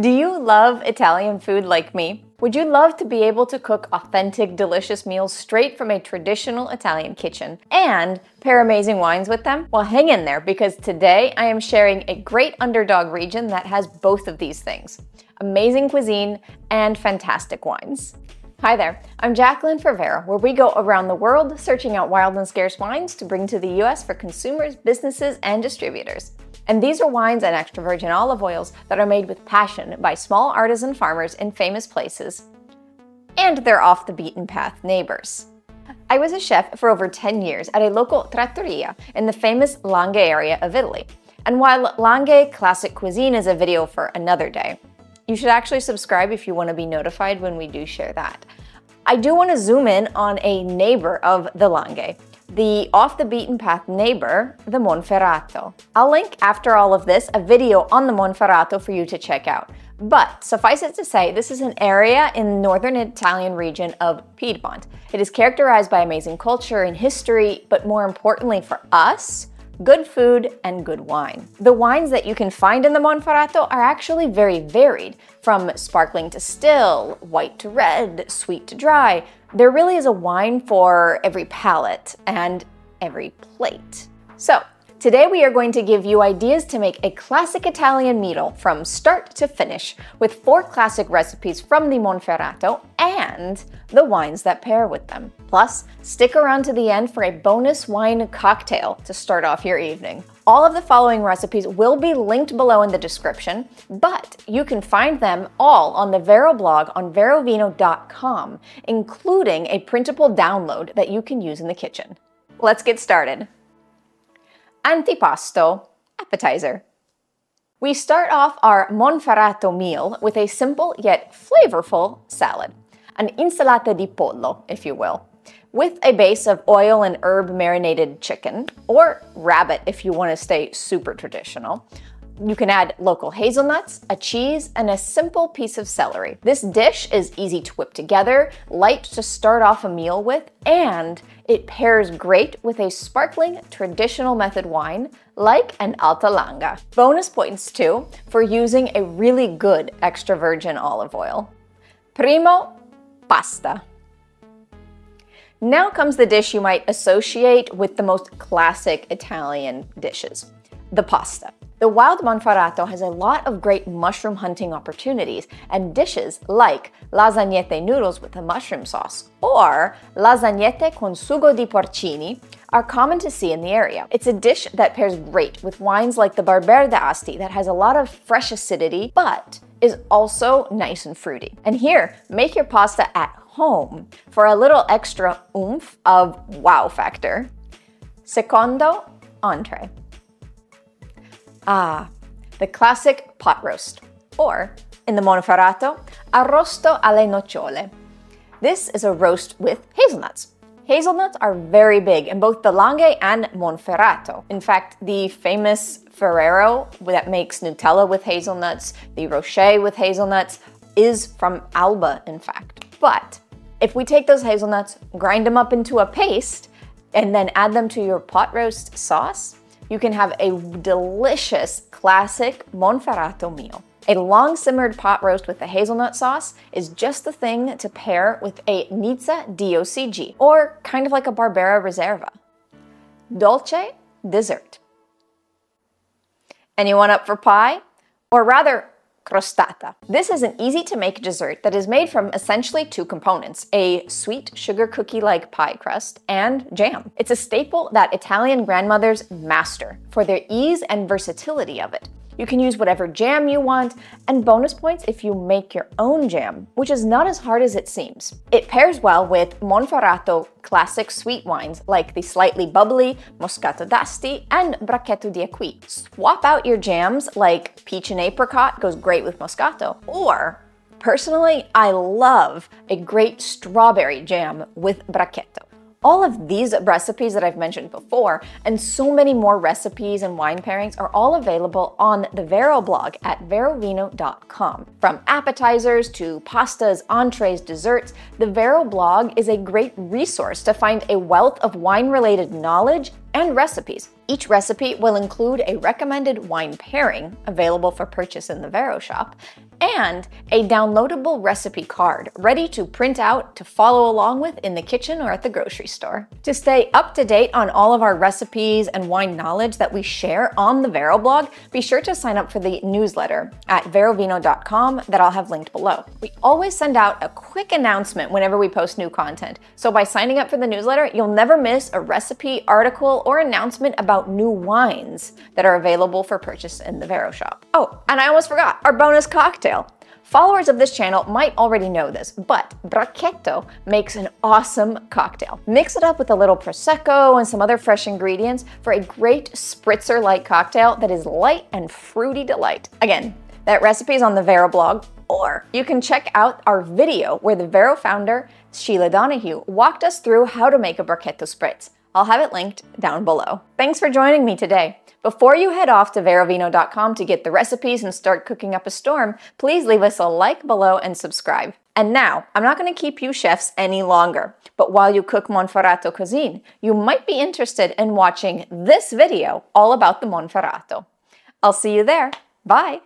Do you love Italian food like me? Would you love to be able to cook authentic, delicious meals straight from a traditional Italian kitchen and pair amazing wines with them? Well, hang in there, because today I am sharing a great underdog region that has both of these things: amazing cuisine and fantastic wines. Hi there, I'm Jacqueline Fervera, where we go around the world searching out wild and scarce wines to bring to the US for consumers, businesses, and distributors. And these are wines and extra virgin olive oils that are made with passion by small artisan farmers in famous places and their off-the-beaten-path neighbors. I was a chef for over 10 years at a local trattoria in the famous Langhe area of Italy. And while Langhe classic cuisine is a video for another day, you should actually subscribe if you want to be notified when we do share that. I do want to zoom in on a neighbor of the Langhe, the off-the-beaten-path neighbor, the Monferrato. I'll link, after all of this, a video on the Monferrato for you to check out. But suffice it to say, this is an area in the northern Italian region of Piedmont. It is characterized by amazing culture and history, but more importantly for us, good food and good wine. The wines that you can find in the Monferrato are actually very varied, from sparkling to still, white to red, sweet to dry. There really is a wine for every palate and every plate. So today we are going to give you ideas to make a classic Italian meal from start to finish, with 4 classic recipes from the Monferrato and the wines that pair with them. Plus, stick around to the end for a bonus wine cocktail to start off your evening. All of the following recipes will be linked below in the description, but you can find them all on the Vero blog on verovino.com, including a printable download that you can use in the kitchen. Let's get started. Antipasto, appetizer. We start off our Monferrato meal with a simple yet flavorful salad, an insalata di pollo, if you will, with a base of oil and herb marinated chicken, or rabbit if you want to stay super traditional. You can add local hazelnuts, a cheese, and a simple piece of celery. This dish is easy to whip together, light to start off a meal with, and it pairs great with a sparkling traditional method wine like an Alta Langa. Bonus points too for using a really good extra virgin olive oil. Primo, pasta. Now comes the dish you might associate with the most classic Italian dishes, the pasta. The wild Monferrato has a lot of great mushroom hunting opportunities, and dishes like lasagnette noodles with a mushroom sauce or lasagnette con sugo di porcini are common to see in the area. It's a dish that pairs great with wines like the Barbera d'Asti that has a lot of fresh acidity but is also nice and fruity. And here, make your pasta at home for a little extra oomph of wow factor. Secondo, entree. Ah, the classic pot roast, or in the Monferrato, arrosto alle nocciole. This is a roast with hazelnuts. Hazelnuts are very big in both the Langhe and Monferrato. In fact, the famous Ferrero that makes Nutella with hazelnuts, the Rocher with hazelnuts, is from Alba, in fact. But if we take those hazelnuts, grind them up into a paste, and then add them to your pot roast sauce, you can have a delicious classic Monferrato meal. A long simmered pot roast with a hazelnut sauce is just the thing to pair with a Nizza DOCG, or kind of like a Barbera Reserva. Dolce, dessert. Anyone up for pie? Or rather, crostata. This is an easy to make dessert that is made from essentially 2 components, a sweet sugar cookie-like pie crust and jam. It's a staple that Italian grandmothers master for their ease and versatility of it. You can use whatever jam you want, and bonus points if you make your own jam, which is not as hard as it seems. It pairs well with Monferrato classic sweet wines like the slightly bubbly Moscato d'Asti and Brachetto d'Acqui. Swap out your jams, like peach and apricot goes great with Moscato, or personally, I love a great strawberry jam with Brachetto. All of these recipes that I've mentioned before, and so many more recipes and wine pairings, are all available on the Vero blog at verovino.com. From appetizers to pastas, entrees, desserts, the Vero blog is a great resource to find a wealth of wine-related knowledge and recipes, Each recipe will include a recommended wine pairing, available for purchase in the Vero shop, and a downloadable recipe card ready to print out to follow along with in the kitchen or at the grocery store. To stay up to date on all of our recipes and wine knowledge that we share on the Vero blog, be sure to sign up for the newsletter at verovino.com that I'll have linked below. We always send out a quick announcement whenever we post new content, so by signing up for the newsletter, you'll never miss a recipe, article, or announcement about new wines that are available for purchase in the Vero shop. Oh, and I almost forgot, our bonus cocktail. Followers of this channel might already know this, but Brachetto makes an awesome cocktail. Mix it up with a little Prosecco and some other fresh ingredients for a great spritzer-like cocktail that is light and fruity delight. Again, that recipe is on the Vero blog, or you can check out our video where the Vero founder, Sheila Donahue, walked us through how to make a Brachetto spritz. I'll have it linked down below. Thanks for joining me today. Before you head off to verovino.com to get the recipes and start cooking up a storm, please leave us a like below and subscribe. And now, I'm not going to keep you chefs any longer, but while you cook Monferrato cuisine, you might be interested in watching this video all about the Monferrato. I'll see you there. Bye!